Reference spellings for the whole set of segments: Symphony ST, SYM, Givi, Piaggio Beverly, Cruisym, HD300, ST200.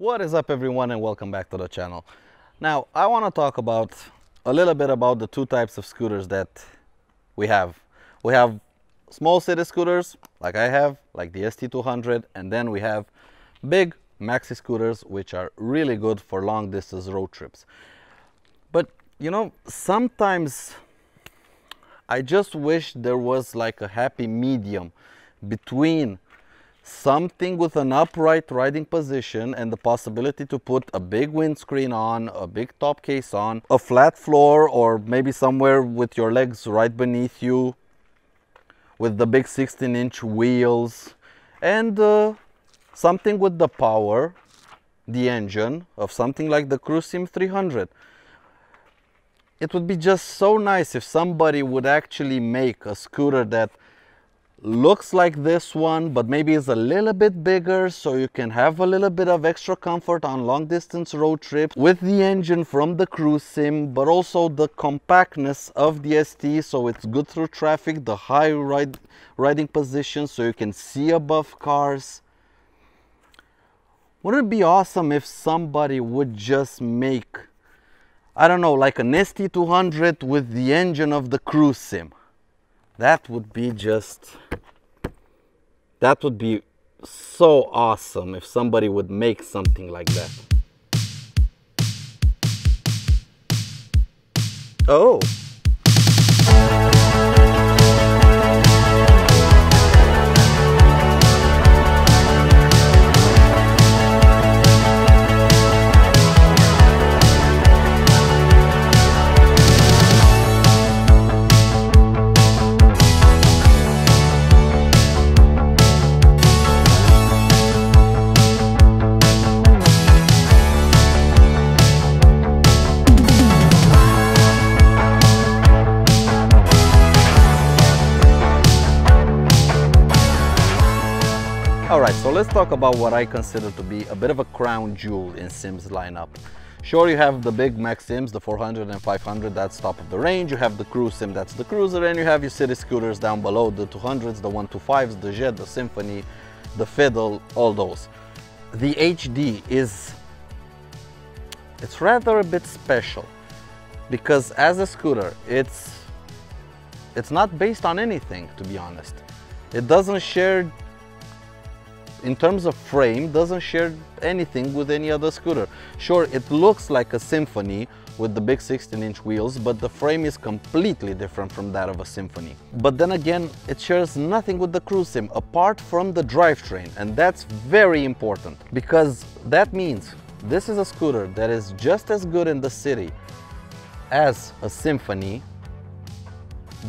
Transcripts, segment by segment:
What is up, everyone, and welcome back to the channel. Now I want to talk about a little bit about the two types of scooters that we have. We have small city scooters like I have, like the ST200, and then we have big maxi scooters, which are really good for long distance road trips. But you know, sometimes I just wish there was like a happy medium between something with an upright riding position and the possibility to put a big windscreen on, a big top case on, a flat floor, or maybe somewhere with your legs right beneath you with the big 16-inch wheels, and something with the power, the engine of something like the Cruisym 300. It would be just so nice if somebody would actually make a scooter that looks like this one, but maybe it's a little bit bigger, so you can have a little bit of extra comfort on long distance road trips with the engine from the Cruisym, but also the compactness of the ST, so it's good through traffic, the high riding position, so you can see above cars. Wouldn't it be awesome if somebody would just make, I don't know, like an ST200 with the engine of the Cruisym? That would be just, that would be so awesome if somebody would make something like that. Oh! Alright, so let's talk about what I consider to be a bit of a crown jewel in SYM's lineup. Sure, you have the big max SYMs, the 400 and 500, that's top of the range. You have the Cruisym, that's the cruiser, and you have your city scooters down below, the 200s, the 125s, the Jet, the Symphony, the Fiddle, all those. The HD is, it's rather a bit special, because as a scooter, it's not based on anything, to be honest. It doesn't share, in terms of frame, doesn't share anything with any other scooter. Sure, it looks like a Symphony with the big 16-inch wheels, but the frame is completely different from that of a Symphony. But then again, it shares nothing with the Cruisym apart from the drivetrain, and that's very important, because that means this is a scooter that is just as good in the city as a Symphony,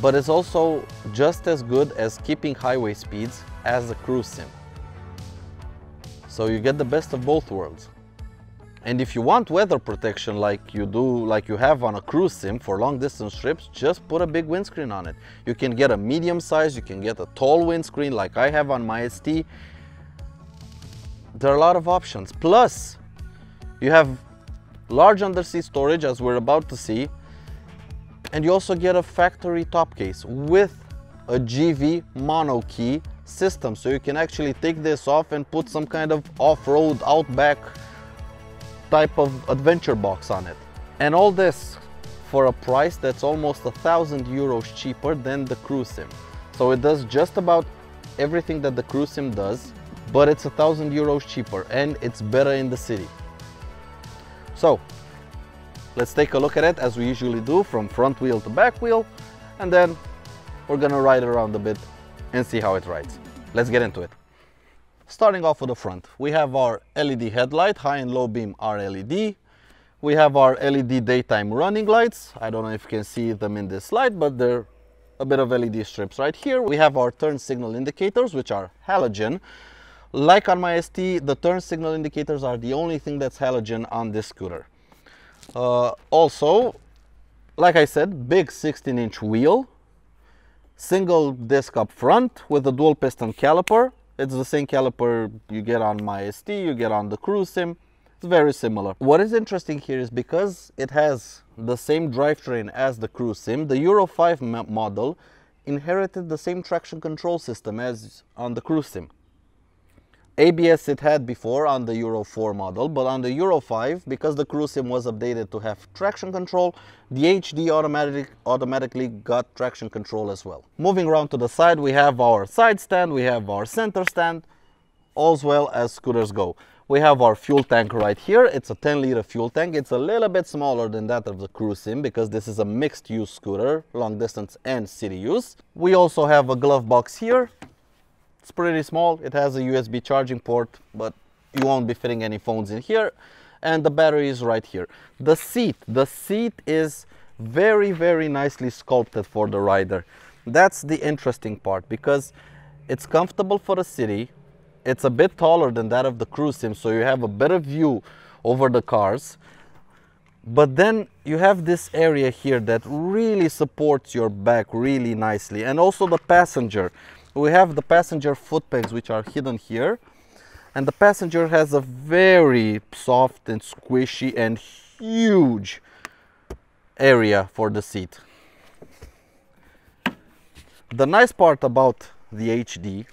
but it's also just as good as keeping highway speeds as a Cruisym. So you get the best of both worlds. And if you want weather protection like you have on a Cruisym for long distance trips, just put a big windscreen on it. You can get a medium size, you can get a tall windscreen like I have on my ST. There are a lot of options. Plus, you have large undersea storage, as we're about to see, and you also get a factory top case with a Givi mono key system, so you can actually take this off and put some kind of off-road outback type of adventure box on it. And all this for a price that's almost 1,000 euros cheaper than the Cruisym. So it does just about everything that the Cruisym does, but it's 1,000 euros cheaper, and it's better in the city. So let's take a look at it as we usually do, from front wheel to back wheel, and then we're gonna ride around a bit and see how it rides. Let's get into it. Starting off with the front, we have our LED headlight, high and low beam are LED. We have our LED daytime running lights. I don't know if you can see them in this slide, but they're a bit of LED strips right here. We have our turn signal indicators, which are halogen. Like on my ST, the turn signal indicators are the only thing that's halogen on this scooter. Also, like I said, big 16-inch wheel. Single disc up front with a dual piston caliper. It's the same caliper you get on my ST, you get on the Cruisym. It's very similar. What is interesting here is because it has the same drivetrain as the Cruisym, the Euro 5 model inherited the same traction control system as on the Cruisym. ABS it had before on the Euro 4 model, but on the Euro 5, because the Cruisym was updated to have traction control, the HD automatically got traction control as well. Moving around to the side, we have our side stand, we have our center stand, all's well as scooters go. We have our fuel tank right here. It's a 10-liter fuel tank. It's a little bit smaller than that of the Cruisym because this is a mixed-use scooter, long distance and city use. We also have a glove box here. It's pretty small, it has a USB charging port, but you won't be fitting any phones in here. And the battery is right here. The seat is very, very nicely sculpted for the rider. That's the interesting part because it's comfortable for the city. It's a bit taller than that of the Cruisym, so you have a better view over the cars. But then you have this area here that really supports your back really nicely. And also the passenger. We have the passenger foot pegs, which are hidden here, and the passenger has a very soft and squishy and huge area for the seat. The nice part about the HD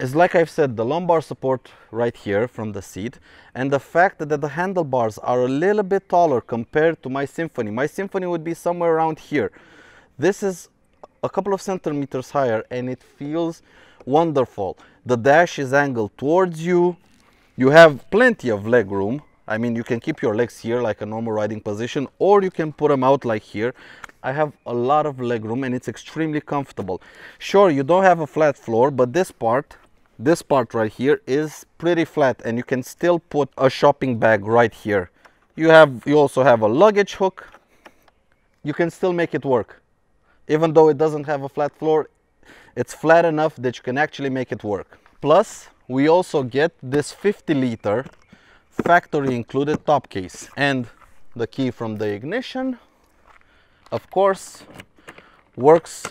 is, like I've said, the lumbar support right here from the seat, and the fact that the handlebars are a little bit taller compared to my Symphony. My Symphony would be somewhere around here. This is a couple of centimeters higher and it feels wonderful. The dash is angled towards you. You have plenty of leg room. I mean, you can keep your legs here like a normal riding position, or you can put them out like here. I have a lot of leg room and it's extremely comfortable. Sure, you don't have a flat floor, but this part right here is pretty flat and you can still put a shopping bag right here. You also have a luggage hook. You can still make it work. Even though it doesn't have a flat floor, it's flat enough that you can actually make it work. Plus, we also get this 50-liter factory included top case and the key from the ignition, of course, works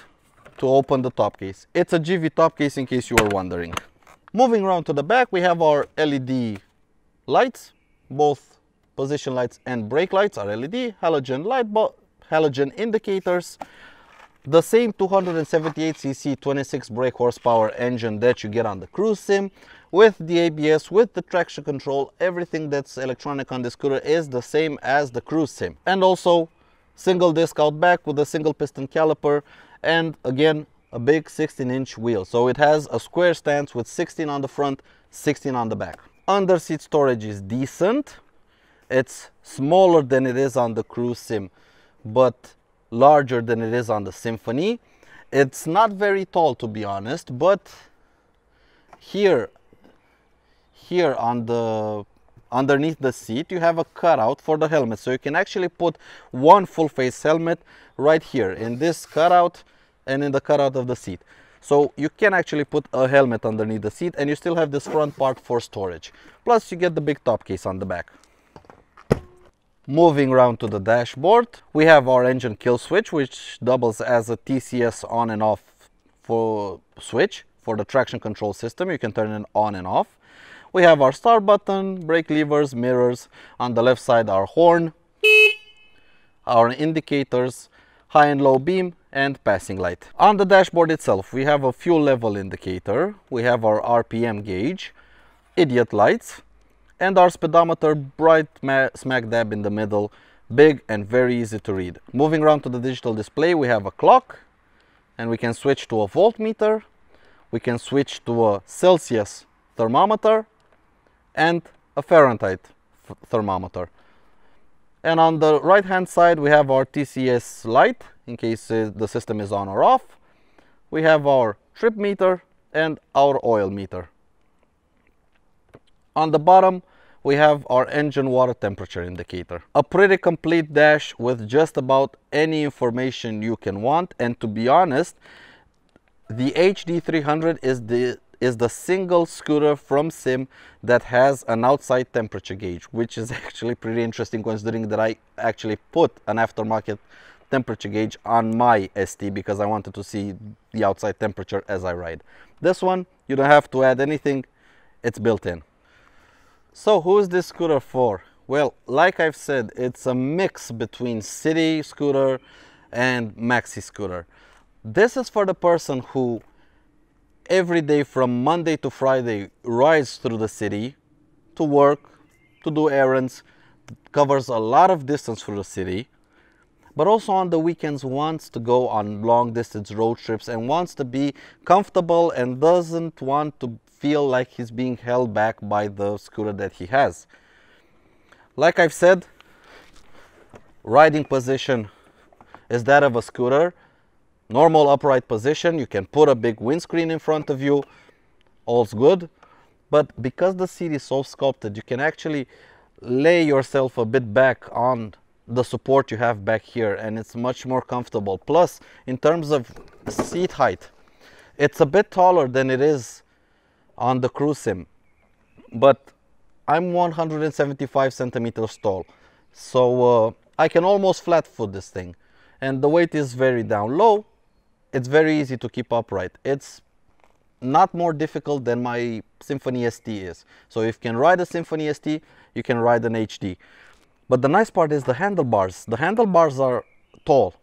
to open the top case. It's a Givi top case in case you were wondering. Moving around to the back, we have our LED lights. Both position lights and brake lights are LED, halogen indicators. The same 278cc 26 brake horsepower engine that you get on the Cruisym, with the ABS, with the traction control, everything that's electronic on this scooter is the same as the Cruisym. And also single disc out back with a single piston caliper, and again a big 16-inch wheel. So it has a square stance with 16 on the front, 16 on the back. Under seat storage is decent. It's smaller than it is on the Cruisym, but larger than it is on the Symphony. It's not very tall, to be honest, but here on the underneath the seat you have a cutout for the helmet, so you can actually put one full face helmet right here in this cutout and in the cutout of the seat. So you can actually put a helmet underneath the seat and you still have this front part for storage. Plus you get the big top case on the back. Moving around to the dashboard, we have our engine kill switch, which doubles as a TCS on and off switch for the traction control system. You can turn it on and off. We have our start button, brake levers, mirrors. On the left side, our horn, our indicators, high and low beam, and passing light. On the dashboard itself, we have a fuel level indicator. We have our RPM gauge, idiot lights, and our speedometer bright smack dab in the middle, big and very easy to read. Moving around to the digital display, we have a clock, and we can switch to a voltmeter, we can switch to a Celsius thermometer, and a Fahrenheit thermometer. And on the right hand side, we have our TCS light, in case the system is on or off. We have our trip meter and our oil meter. On the bottom, we have our engine water temperature indicator. A pretty complete dash with just about any information you can want. And to be honest, the HD300 is the single scooter from SYM that has an outside temperature gauge, which is actually pretty interesting considering that I actually put an aftermarket temperature gauge on my ST because I wanted to see the outside temperature as I ride. This one, you don't have to add anything, it's built in. So who is this scooter for? Well, like I've said, it's a mix between city scooter and maxi scooter. This is for the person who every day from Monday to Friday rides through the city to work, to do errands, covers a lot of distance through the city, but also on the weekends wants to go on long distance road trips and wants to be comfortable and doesn't want to feel like he's being held back by the scooter that he has. Like I've said, riding position is that of a scooter. Normal upright position, you can put a big windscreen in front of you, all's good. But because the seat is so sculpted, you can actually lay yourself a bit back on the support you have back here, and it's much more comfortable. Plus, in terms of seat height, it's a bit taller than it is on the Cruisym, but I'm 175 centimeters tall, so I can almost flat foot this thing, and the weight is very down low. It's very easy to keep upright. It's not more difficult than my Symphony ST is. So if you can ride a Symphony ST, you can ride an HD. But the nice part is the handlebars. The handlebars are tall.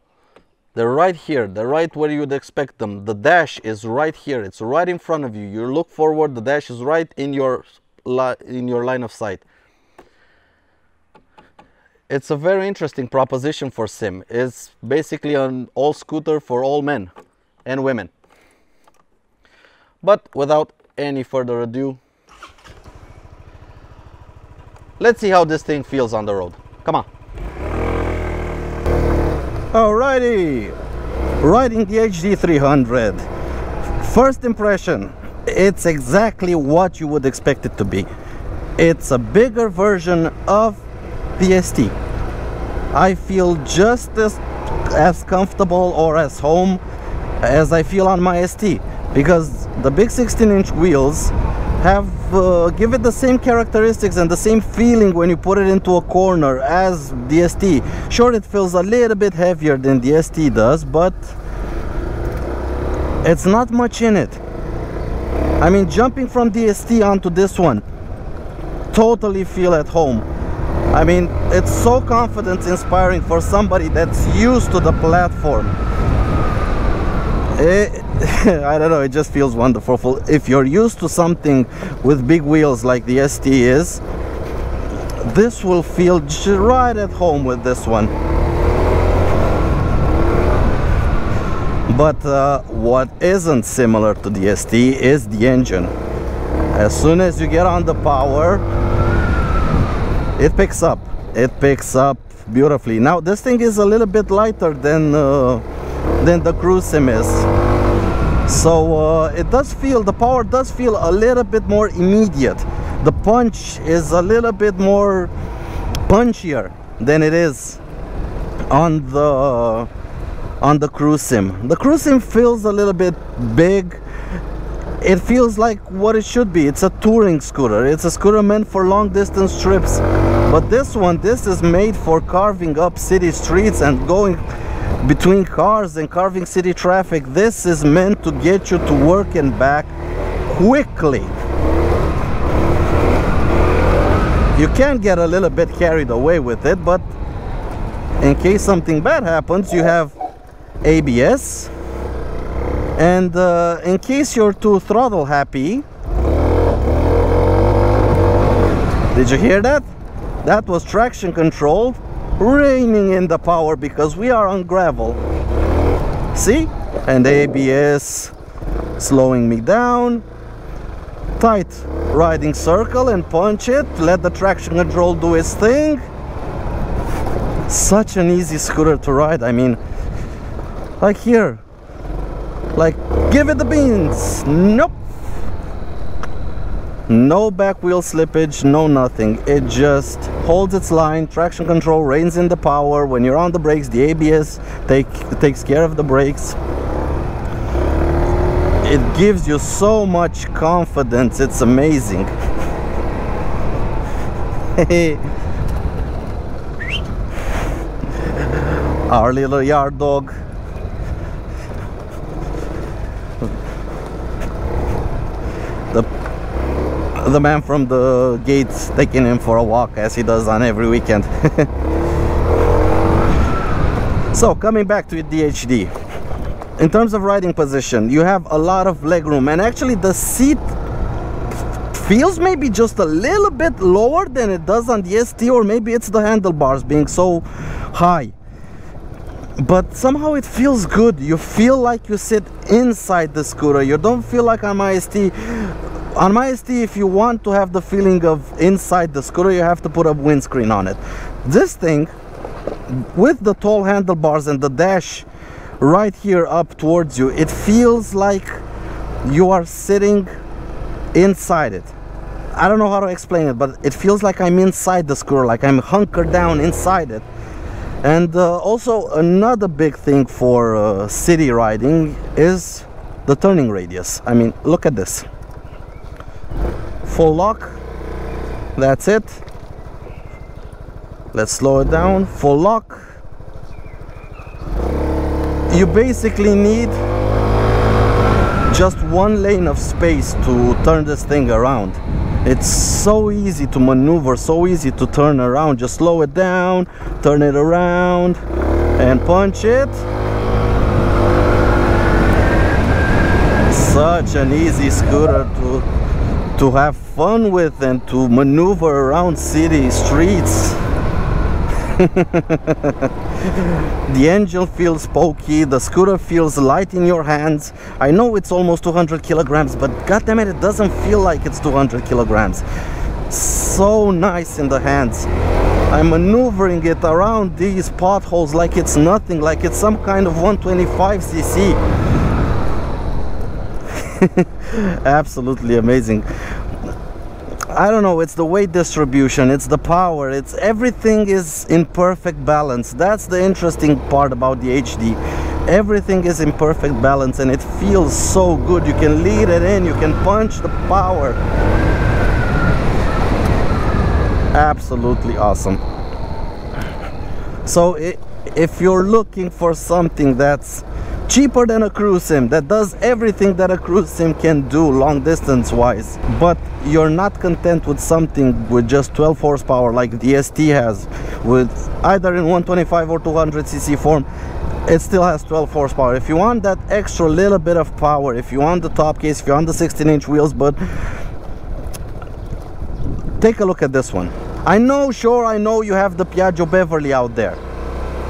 They're right here. They're right where you'd expect them. The dash is right here. It's right in front of you. You look forward, the dash is right in your line of sight. It's a very interesting proposition for SYM. It's basically an all-scooter for all men and women. But without any further ado, let's see how this thing feels on the road. Come on. Alrighty, riding the HD300. First impression, it's exactly what you would expect it to be. It's a bigger version of the ST. I feel just as comfortable or as home as I feel on my ST, because the big 16-inch wheels have give it the same characteristics and the same feeling when you put it into a corner as the ST. Sure, it feels a little bit heavier than the ST does, but it's not much in it. I mean, jumping from the ST onto this one, totally feel at home. I mean, it's so confidence inspiring for somebody that's used to the platform. I don't know, it just feels wonderful. If you're used to something with big wheels like the ST is, this will feel right at home with this one. But what isn't similar to the ST is the engine. As soon as you get on the power, it picks up. It picks up beautifully. Now this thing is a little bit lighter than the Cruisym is. So it does feel, the power does feel a little bit more immediate. The punch is a little bit more punchier than it is on the Cruisym. The Cruisym feels a little bit big. It feels like what it should be. It's a touring scooter. It's a scooter meant for long distance trips. But this one, this is made for carving up city streets and going between cars and carving city traffic. This is meant to get you to work and back quickly. You can get a little bit carried away with it, but in case something bad happens, you have ABS, and in case you're too throttle happy, did you hear that? That was traction control raining in the power, because we are on gravel. See? And ABS slowing me down. Tight riding circle and punch it. Let the traction control do its thing. Such an easy scooter to ride. I mean, like here. Like, give it the beans. Nope. No back wheel slippage, no nothing. It just holds its line. Traction control reins in the power. When you're on the brakes, the ABS takes care of the brakes. It gives you so much confidence, it's amazing. Our little yard dog. The man from the gates taking him for a walk, as he does on every weekend. So, coming back to the HD, in terms of riding position, you have a lot of leg room, and actually the seat feels maybe just a little bit lower than it does on the ST, or maybe it's the handlebars being so high, but somehow it feels good. You feel like you sit inside the scooter. You don't feel like on my ST. On my ST, if you want to have the feeling of inside the scooter, you have to put a windscreen on it. This thing, with the tall handlebars and the dash right here up towards you, it feels like you are sitting inside it. I don't know how to explain it, but it feels like I'm inside the scooter, like I'm hunkered down inside it. And also another big thing for city riding is the turning radius. I mean, look at this. Full lock, that's it. Let's slow it down. Full lock. You basically need just one lane of space to turn this thing around. It's so easy to maneuver, so easy to turn around. Just slow it down, turn it around, and punch it. Such an easy scooter to have fun with and to maneuver around city streets. The engine feels pokey, the scooter feels light in your hands. I know it's almost 200 kilograms, but god damn it, it doesn't feel like it's 200 kilograms. So nice in the hands. I'm maneuvering it around these potholes like it's nothing, like it's some kind of 125cc. Absolutely amazing. I don't know, it's the weight distribution, it's the power, it's everything is in perfect balance. That's the interesting part about the HD. Everything is in perfect balance and it feels so good. You can lead it in, you can punch the power. Absolutely awesome. So if you're looking for something that's cheaper than a Cruisym, that does everything that a Cruisym can do long distance wise, but you're not content with something with just 12 horsepower like the ST has, with either in 125 or 200 cc form, it still has 12 horsepower. If you want that extra little bit of power, if you want the top case, if you want the 16-inch wheels, but take a look at this one. I know, sure, I know you have the Piaggio Beverly out there.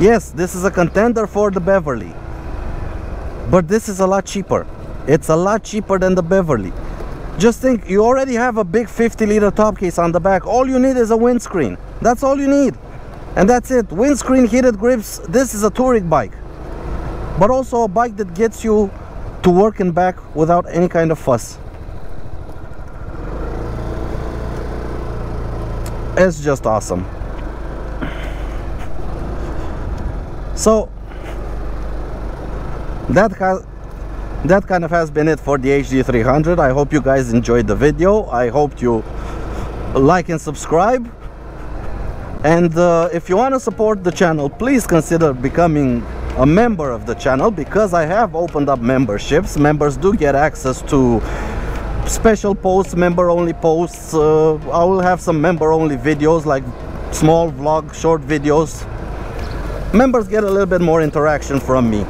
Yes, this is a contender for the Beverly. But this is a lot cheaper. It's a lot cheaper than the Beverly. Just think, you already have a big 50-liter top case on the back. All you need is a windscreen. That's all you need. And that's it. Windscreen, heated grips. This is a touring bike. But also a bike that gets you to work and back without any kind of fuss. It's just awesome. So that kind of has been it for the HD300. I hope you guys enjoyed the video. I hope you like and subscribe. And if you want to support the channel, please consider becoming a member of the channel, because I have opened up memberships. Members do get access to special posts, member-only posts. I will have some member-only videos, like small vlog, short videos. Members get a little bit more interaction from me.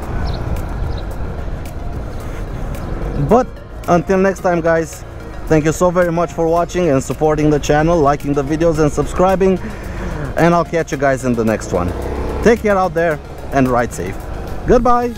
But until next time, guys, thank you so very much for watching and supporting the channel, liking the videos and subscribing, and I'll catch you guys in the next one. Take care out there and ride safe. Goodbye.